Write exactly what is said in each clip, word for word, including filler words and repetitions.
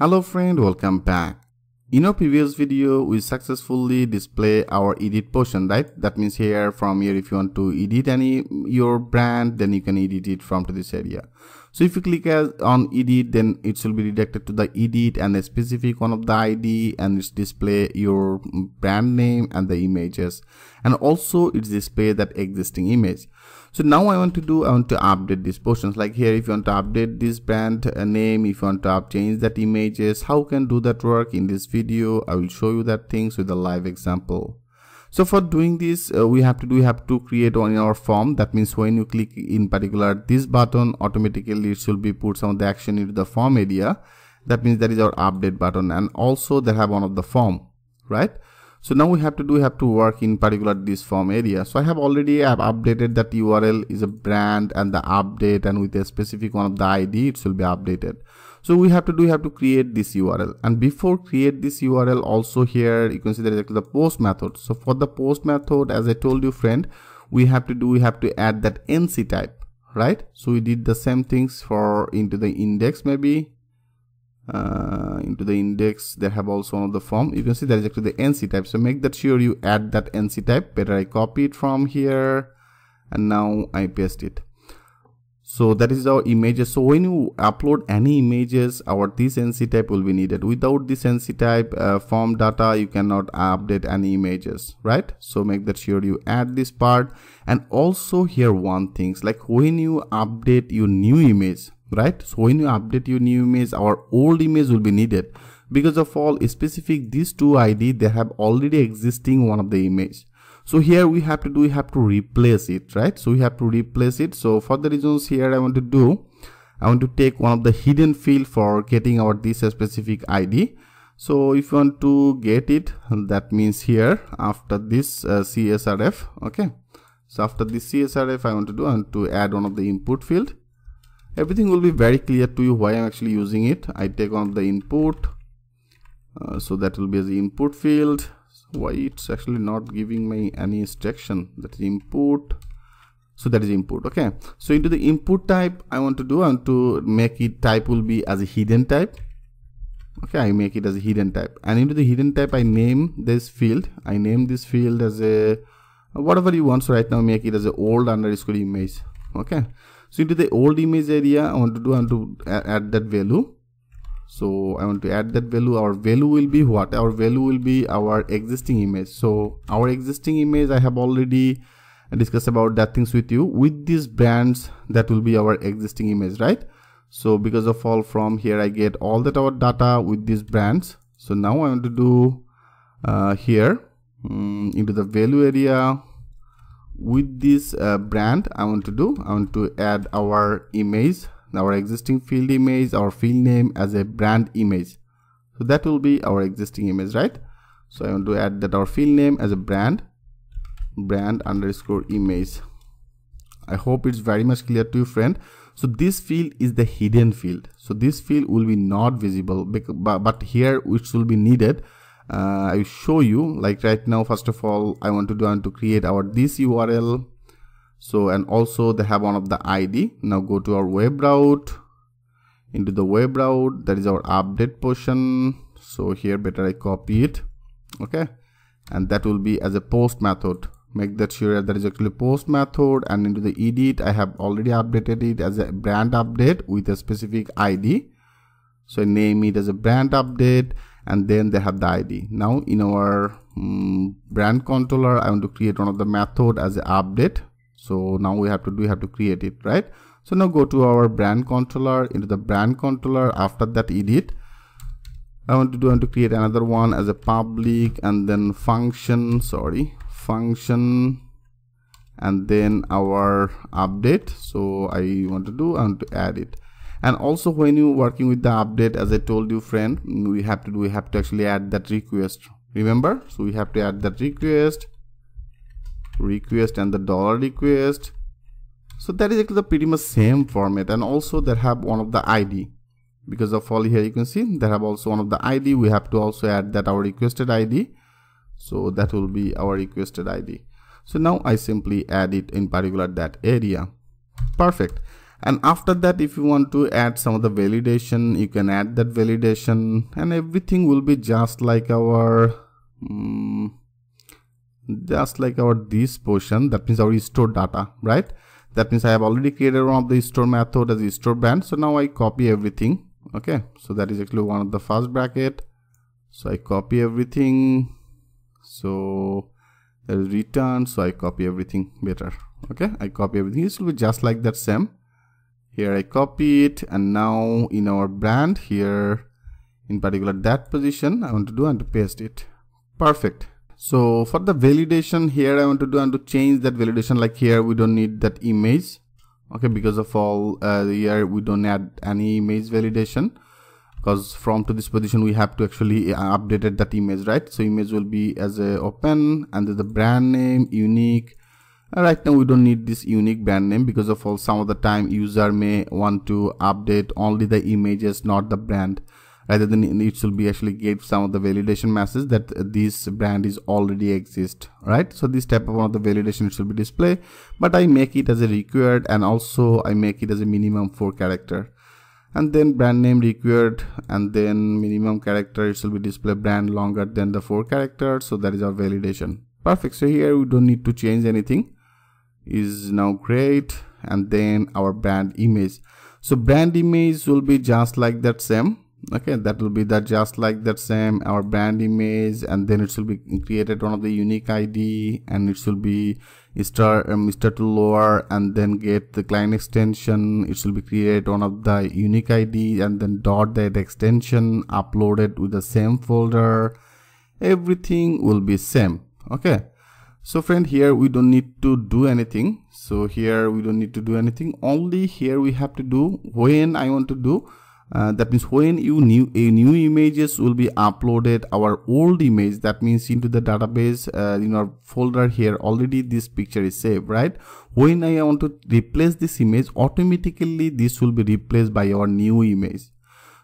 Hello friend, welcome back. In our previous video, we successfully display our edit portion, right? That means here, from here, if you want to edit any your brand, then you can edit it from to this area. So if you click as on edit, then it will be redirected to the edit and a specific one of the I D, and it's display your brand name and the images, and also it's display that existing image. So now I want to do, I want to update these portions. Like here, if you want to update this brand name, if you want to change that images, how can do that work? In this video, I will show you that things with a live example. So for doing this, uh, we have to do, we have to create on our form. That means when you click in particular this button, automatically it should be put some of the action into the form area. That means that is our update button, and also they have one of the form, right? So now we have to do, we have to work in particular this form area. So I have already I have updated that U R L is a brand and the update, and with a specific one of the I D, it will be updated. So we have to do, we have to create this U R L, and before create this U R L also here, you can see there is the post method. So for the post method, as I told you friend, we have to do, we have to add that N C type, right? So we did the same things for into the index maybe. Uh, into the index they have also one of the form. You can see that is actually the N C type, so make that sure you add that N C type. Better I copy it from here and now I paste it. So that is our images. So when you upload any images, our this N C type will be needed. Without this N C type uh, form data, you cannot update any images, right? So make that sure you add this part. And also here one things, like when you update your new image, right? So when you update your new image, our old image will be needed. Because of all specific these two I D, they have already existing one of the image. So here we have to do, we have to replace it, right? So we have to replace it. So for the reasons here, I want to do, I want to take one of the hidden field for getting our this specific I D. So if you want to get it, that means here after this uh, C S R F, okay? So after this C S R F, I want to do, I want to add one of the input field. Everything will be very clear to you why I'm actually using it. I take on the input. Uh, so that will be the input field. So why it's actually not giving me any instruction. That is input. So that is input. Okay. So into the input type, I want to do, I want to make it type will be as a hidden type. Okay. I make it as a hidden type. And into the hidden type, I name this field. I name this field as a whatever you want. So right now make it as a old underscore image. Okay. So into the old image area, I want to do, I want to add that value. So I want to add that value. Our value will be what? Our value will be our existing image. So our existing image, I have already discussed about that things with you. With these brands, that will be our existing image, right? So because of all from here, I get all that our data with these brands. So now I want to do uh, here um, into the value area. With this uh, brand, I want to do, I want to add our image, our existing field image, our field name as a brand image. So that will be our existing image, right? So I want to add that our field name as a brand, brand underscore image. I hope it's very much clear to you, friend. So this field is the hidden field. So this field will be not visible, but here which will be needed. Uh, I will show you, like right now, first of all, I want to do, I want to create our this U R L. So, and also they have one of the I D. Now go to our web route, into the web route, that is our update portion. So here better I copy it. Okay. And that will be as a post method. Make that sure that is actually post method, and into the edit, I have already updated it as a brand update with a specific I D. So I name it as a brand update. And then they have the I D. Now in our um, brand controller, I want to create one of the method as an update. So now we have to do, we have to create it, right? So now go to our brand controller, into the brand controller, after that edit. I want to do, I want to create another one as a public, and then function, sorry, function, and then our update. So I want to do, I want to add it. And also when you working with the update, as I told you friend, we have to do, we have to actually add that request, remember? So we have to add that request, request and the dollar request. So that is actually pretty much same format, and also they have one of the I D. Because of all here you can see, they have also one of the I D. We have to also add that our requested I D. So that will be our requested I D. So now I simply add it in particular that area. Perfect. And after that, if you want to add some of the validation, you can add that validation, and everything will be just like our um, just like our this portion. That means our store data, right? That means I have already created one of the store method as a store brand. So now I copy everything. Okay, so that is actually one of the first bracket. So I copy everything. So there is return. So I copy everything better. Okay, I copy everything. This will be just like that same. Here I copy it, and now in our brand here, in particular that position, I want to do and to paste it. Perfect. So for the validation here, I want to do and to change that validation. Like here, we don't need that image. Okay, because of all uh, here we don't add any image validation, because from to this position we have to actually updated that image, right? So image will be as a open, and the brand name unique. And right now we don't need this unique brand name, because of all some of the time user may want to update only the images, not the brand. Rather than it should be actually give some of the validation message that this brand is already exist, right? So this type of one of the validation should be display, but I make it as a required, and also I make it as a minimum four character, and then brand name required, and then minimum character. It should be display brand longer than the four characters. So that is our validation. Perfect. So here we don't need to change anything. Is now great, and then our brand image. So brand image will be just like that same. Okay, that will be that just like that same our brand image, and then it will be created one of the unique I D, and it will be star Mister to lower, and then get the client extension. It will be created one of the unique I D, and then dot that extension uploaded with the same folder. Everything will be same. Okay, so friend, here we don't need to do anything. So here we don't need to do anything. Only here we have to do when I want to do. Uh, that means when you new a new images will be uploaded our old image, that means into the database uh, in our folder here already this picture is saved, right? When I want to replace this image, automatically this will be replaced by our new image.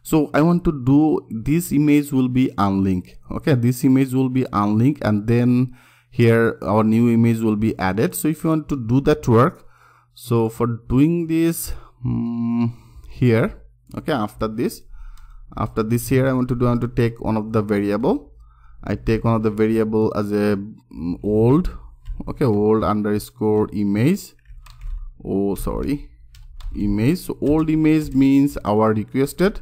So I want to do this image will be unlinked. Okay, this image will be unlinked, and then here our new image will be added. So if you want to do that work, so for doing this hmm, here. Okay, after this after this here I want to do I want to take one of the variable. I take one of the variable as a old, okay, old underscore image. Oh sorry image so old image means our requested,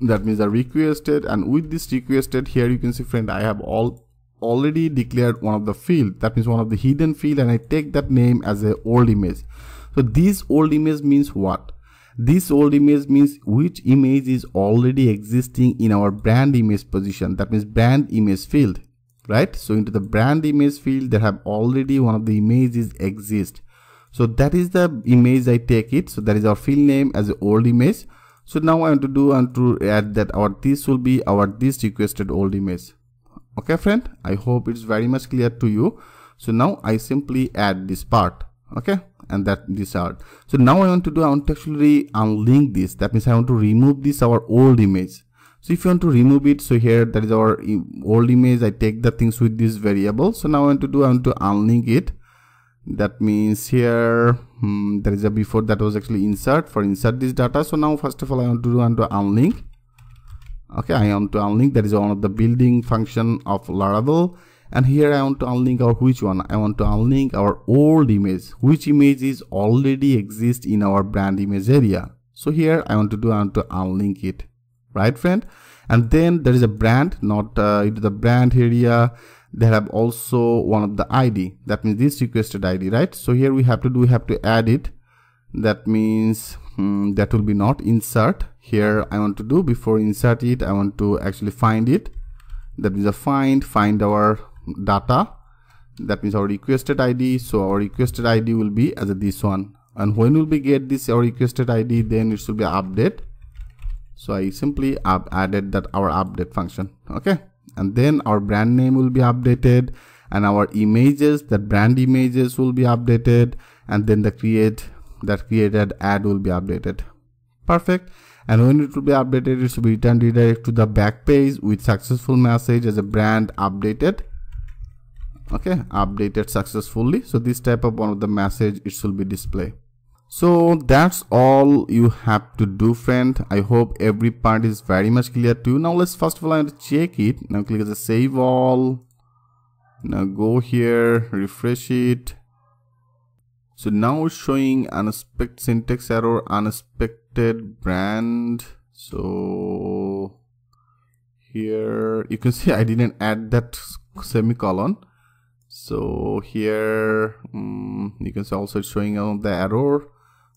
that means I requested, and with this requested here you can see friend I have all already declared one of the field, that means one of the hidden field, and I take that name as a old image. So this old image means what? This old image means which image is already existing in our brand image position, that means brand image field, right? So into the brand image field there have already one of the images exist. So that is the image I take it. So that is our field name as an old image. So now I want to do and to add that our this will be our this requested old image. Okay friend, I hope it's very much clear to you. So now I simply add this part. Okay, and that this out. So now I want to do I want to actually unlink this, that means I want to remove this our old image. So if you want to remove it, so here that is our old image. I take the things with this variable. So now I want to do I want to unlink it, that means here hmm, there is a before that was actually insert for insert this data. So now first of all I want to do I want to unlink. Okay, I want to unlink, that is one of the building function of Laravel. And here I want to unlink our which one? I want to unlink our old image, which image is already exist in our brand image area. So here I want to do I want to unlink it, right friend? And then there is a brand, not uh, into the brand area. They have also one of the I D, that means this requested I D, right? So here we have to do we have to add it. That means hmm, that will be not insert. Here I want to do before insert it, I want to actually find it. That means a find find our data, that means our requested I D. So our requested I D will be as a this one, and when will we get this our requested I D, then it should be update. So I simply up added that our update function. Okay, and then our brand name will be updated, and our images that brand images will be updated, and then the create that created ad will be updated. Perfect. And when it will be updated, it should be returned redirect to the back page with successful message as a brand updated. Okay, updated successfully. So this type of one of the message it should be display. So that's all you have to do, friend. I hope every part is very much clear to you. Now let's first of all I want to check it. Now click the save all. Now go here, refresh it. So now it's showing unexpected syntax error, unexpected brand. So here you can see I didn't add that semicolon. So here um, you can see also showing on the error.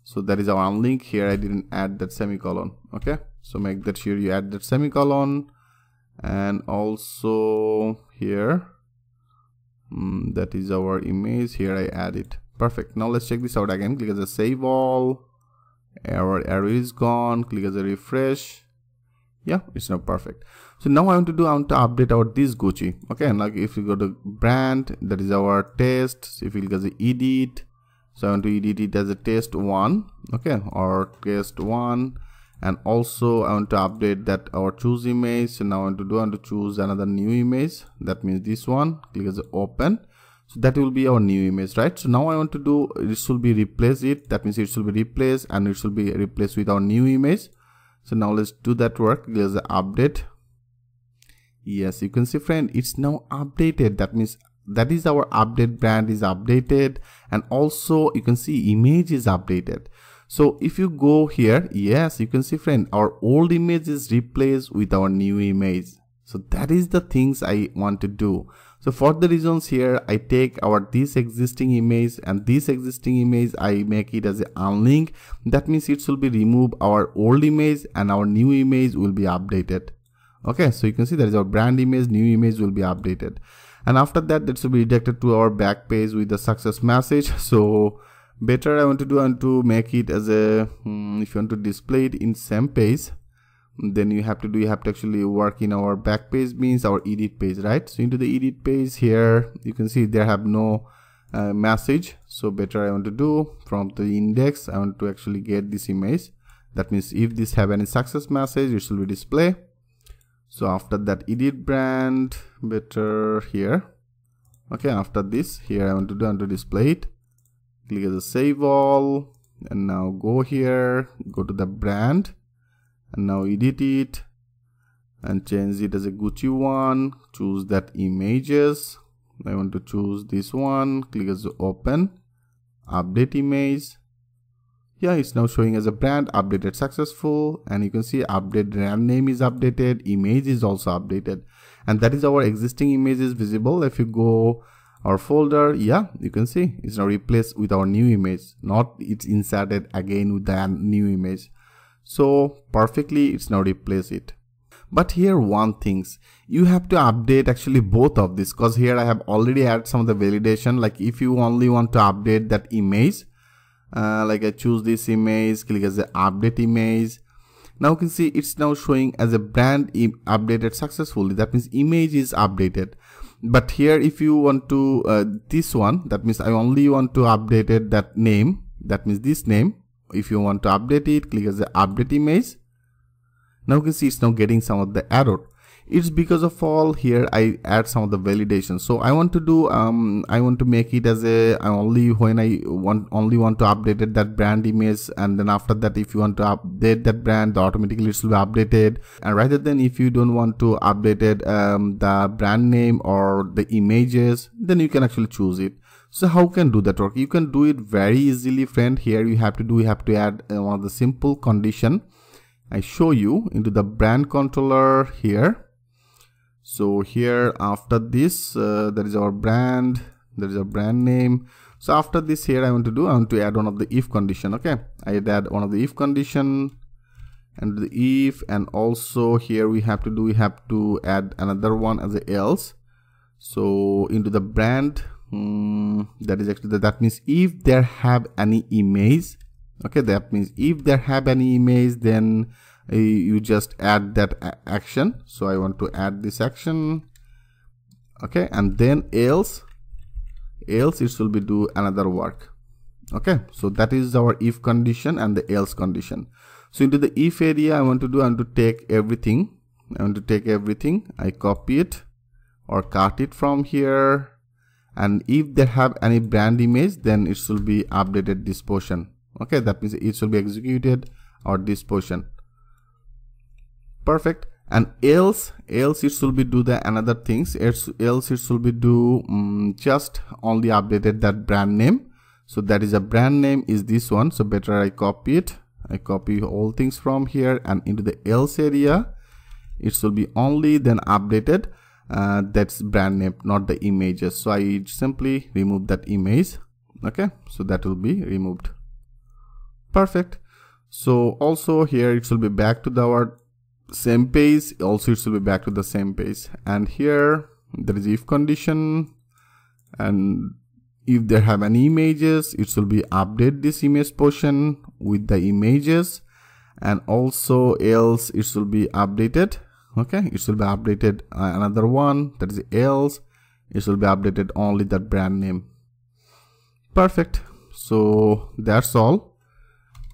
So that is our unlink. Here I didn't add that semicolon. Okay, so make that sure you add that semicolon. And also here um, that is our image. Here I add it. Perfect. Now let's check this out again. Click as a save all. Error error is gone. Click as a refresh. Yeah, it's not perfect. So now I want to do, I want to update our this Gucci. Okay, and like if you go to brand, that is our test. So if you click as a edit, so I want to edit it as a test one. Okay, or test one. And also I want to update that our choose image. So now I want to do, I want to choose another new image. That means this one. Click as a open. So that will be our new image, right? So now I want to do, it should be replace it. That means it should be replaced and it should be replaced with our new image. So now let's do that work. There's an update. Yes, you can see, friend, it's now updated. That means that is our update brand is updated. And also you can see image is updated. So if you go here, yes, you can see, friend, our old image is replaced with our new image. So that is the things I want to do. So for the reasons here, I take our this existing image and this existing image, I make it as an unlink. That means it will be remove our old image and our new image will be updated. Okay, so you can see there is our brand image, new image will be updated. And after that, that should be redirected to our back page with the success message. So better I want to do, I want to make it as a, hmm, if you want to display it in same page, then you have to do you have to actually work in our back page, means our edit page, right? So into the edit page here you can see there have no uh, message. So better I want to do from the index, I want to actually get this image. That means if this have any success message, it should be display. So after that edit brand, better here. Okay, after this here I want to do I want to display it. Click as a save all and now go here, go to the brand. And now edit it and change it as a Gucci one. Choose that images. I want to choose this one. Click as open. Update image. Yeah, it's now showing as a brand updated successful. And you can see update brand name is updated. Image is also updated. And that is our existing image is visible. If you go our folder, yeah, you can see it's now replaced with our new image. Not it's inserted again with the new image. So perfectly it's now replace it. But here one things you have to update actually both of this, because here I have already added some of the validation. Like if you only want to update that image, uh, like I choose this image, click as the update image. Now you can see it's now showing as a brand updated successfully. That means image is updated. But here if you want to uh, this one, that means I only want to update it that name. That means this name. If you want to update it, click as the update image. Now you can see it's now getting some of the error. It's because of all here I add some of the validation. So I want to do um I want to make it as a I only when I want only want to update it, that brand image, and then after that if you want to update that brand, automatically it will be updated. And rather than if you don't want to update it um, the brand name or the images, then you can actually choose it. So how can do that work? You can do it very easily, friend. Here you have to do, you have to add uh, one of the simple condition. I show you into the brand controller here. So here after this, uh, there is our brand, there is our brand name. So after this here I want to do, I want to add one of the if condition. Okay, I add one of the if condition and the if, and also here we have to do, we have to add another one as a else. So into the brand, Mm, that is actually that means if there have any image. Okay, that means if there have any image, then uh, you just add that action. So I want to add this action. Okay, and then else else it will be do another work. Okay, so that is our if condition and the else condition. So into the if area I want to do I want to take everything I want to take everything I copy it or cut it from here. And if they have any brand image, then it should be updated this portion. Okay, that means it should be executed at this portion. Perfect. And else, else it should be do the another things. Else, else it should be do um, just only updated that brand name. So that is a brand name is this one. So better I copy it. I copy all things from here and into the else area. It should be only then updated. Uh, that's brand name, not the images. So I simply remove that image. Okay, so that will be removed. Perfect. So also here it should be back to the our same page. Also it should be back to the same page. And here there is if condition, and if there have any images, it should be update this image portion with the images. And also else it should be updated. Okay, it should be updated uh, another one, that is else it should be updated only that brand name. Perfect. So that's all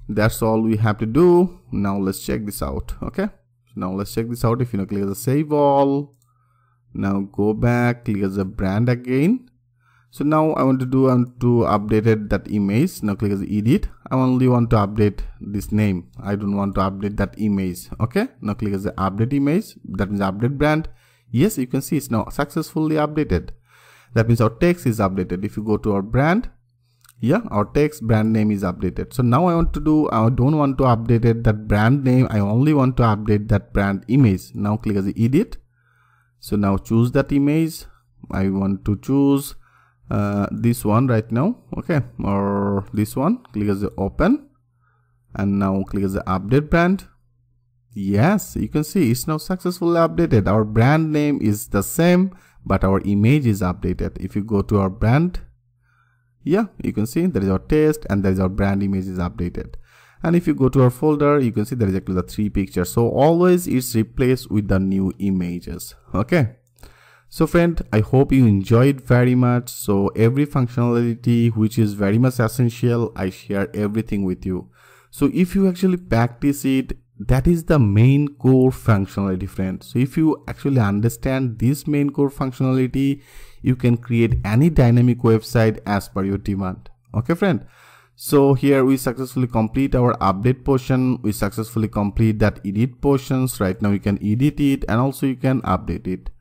that's all we have to do. Now let's check this out. Okay, now let's check this out. If you know, click the save all, now go back, click the brand again. So now I want to do I want to update that image. Now click as edit. I only want to update this name. I don't want to update that image. Okay. Now click as the update image. That means update brand. Yes, you can see it's now successfully updated. That means our text is updated. If you go to our brand, yeah, our text brand name is updated. So now I want to do I don't want to update that brand name. I only want to update that brand image. Now click as the edit. So now choose that image. I want to choose Uh, this one right now. Okay, or this one. Click as the open, and now click as the update brand. Yes, you can see it's now successfully updated. Our brand name is the same, but our image is updated. If you go to our brand, yeah, you can see there is our text and there is our brand image is updated. And if you go to our folder, you can see there is actually the three pictures. So always it's replaced with the new images. Okay. So friend, I hope you enjoyed very much. So every functionality which is very much essential, I share everything with you. So if you actually practice it, that is the main core functionality, friend. So if you actually understand this main core functionality, you can create any dynamic website as per your demand. Okay, friend. So here we successfully complete our update portion. We successfully complete that edit portions. Right now you can edit it and also you can update it.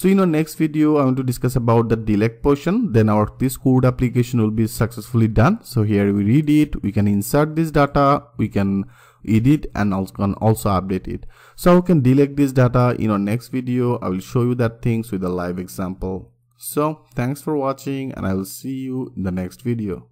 So in our next video, I want to discuss about the delete portion. Then our this code application will be successfully done. So here we read it, we can insert this data, we can edit and also can also update it. So we can delete this data. In our next video, I will show you that things with a live example. So thanks for watching, and I will see you in the next video.